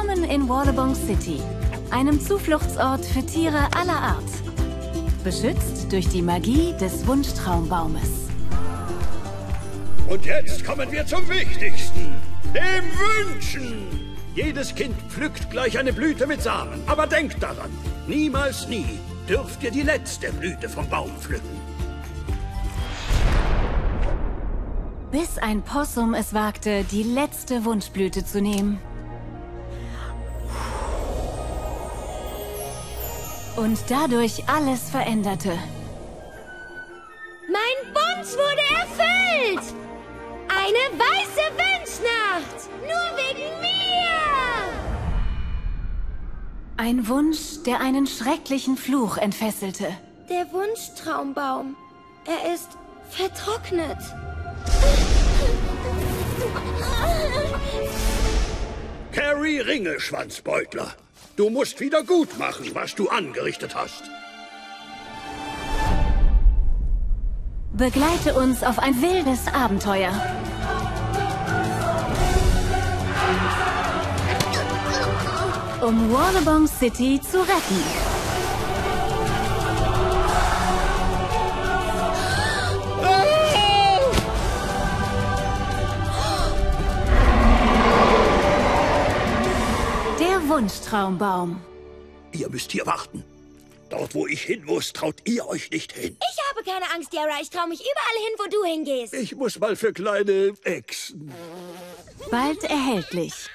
Willkommen in Wallabong City, einem Zufluchtsort für Tiere aller Art. Beschützt durch die Magie des Wunschtraumbaumes. Und jetzt kommen wir zum Wichtigsten, dem Wünschen. Jedes Kind pflückt gleich eine Blüte mit Samen, aber denkt daran, niemals nie dürft ihr die letzte Blüte vom Baum pflücken. Bis ein Possum es wagte, die letzte Wunschblüte zu nehmen. Und dadurch alles veränderte. Mein Wunsch wurde erfüllt! Eine weiße Wunschnacht! Nur wegen mir! Ein Wunsch, der einen schrecklichen Fluch entfesselte. Der Wunschtraumbaum. Er ist vertrocknet. Kerry Ringelschwanzbeutler. Du musst wieder gut machen, was du angerichtet hast. Begleite uns auf ein wildes Abenteuer. Um Wallabong City zu retten. Der Wunschtraumbaum. Ihr müsst hier warten. Dort, wo ich hin muss, traut ihr euch nicht hin. Ich habe keine Angst, Yarra. Ich traue mich überall hin, wo du hingehst. Ich muss mal für kleine Echsen. Bald erhältlich.